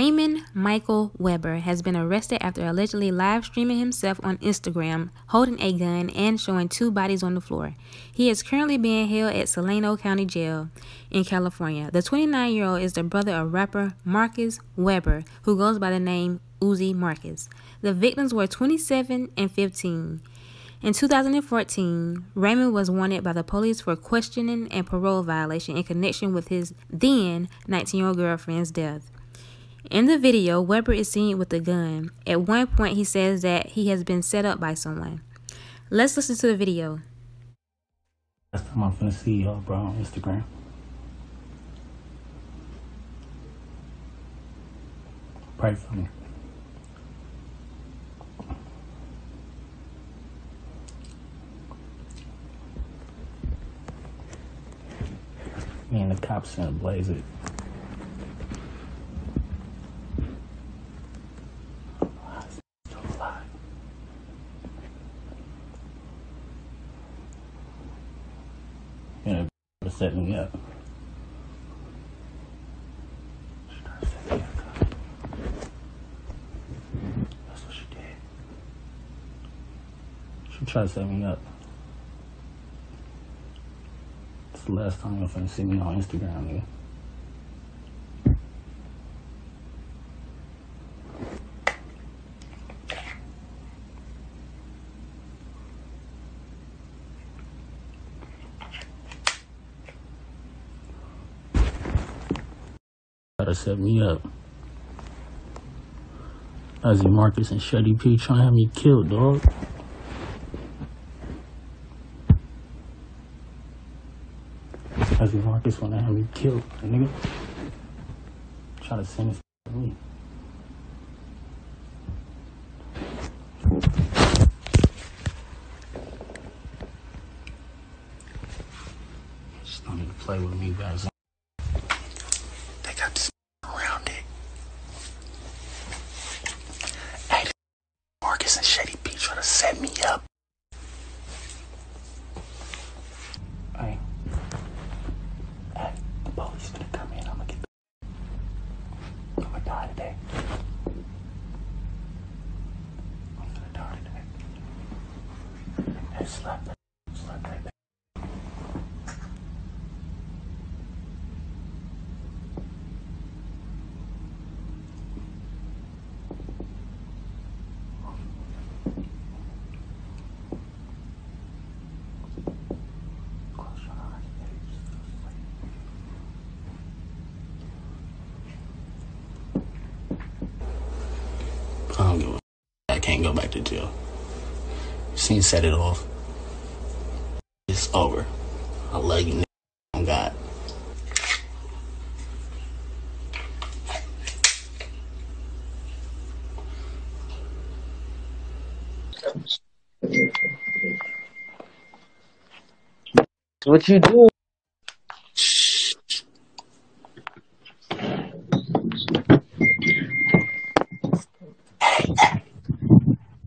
Raymond Michael Weber has been arrested after allegedly live streaming himself on Instagram, holding a gun and showing two bodies on the floor. He is currently being held at Saleno County Jail in California. The 29-year-old is the brother of rapper Marcus Weber, who goes by the name Uzzy Marcus. The victims were 27 and 15. In 2014, Raymond was wanted by the police for questioning and parole violation in connection with his then 19-year-old girlfriend's death. In the video, Weber is seen with a gun. At one point, he says that he has been set up by someone. Let's listen to the video. Last time I'm finna see y'all, bro, on Instagram. Pray for me. Me and the cops gonna blaze it. Set me up. That's what she did. She tried to set me up. It's the last time you're finna see me on Instagram, nigga. Set me up. Uzzy Marcus and Shady P trying to have me killed, dog. Uzzy Marcus wanna have me killed, nigga. Try to send this to me. Just don't need to play with me, guys. And Shady P trying to set me up. Hey, the police is gonna come in. I'm gonna die today. I'm gonna die today. Hey, slap right there. I can't go back to jail. She set it off. It's over. I love you, nigga. On God. What you doing?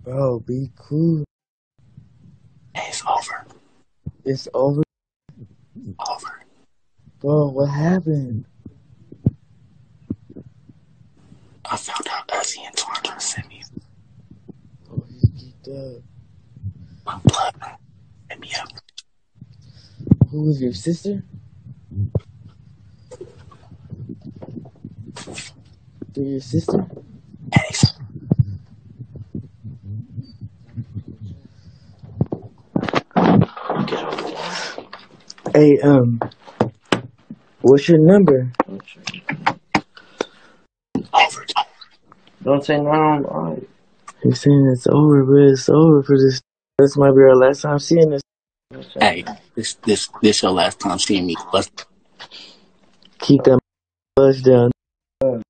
Bro, be cool. It's over. It's over? Over. Bro, what happened? I found out Uzzy and Twantra sent me. Oh, he's geeked up. My blood, man. Hit me up. Who was your sister? Through your sister? Yes. Hey, what's your number? Over. Don't say no. Right. He's saying it's over, but it's over for this. This might be our last time seeing this. Hey, this your last time seeing me. Let's keep that buzz down.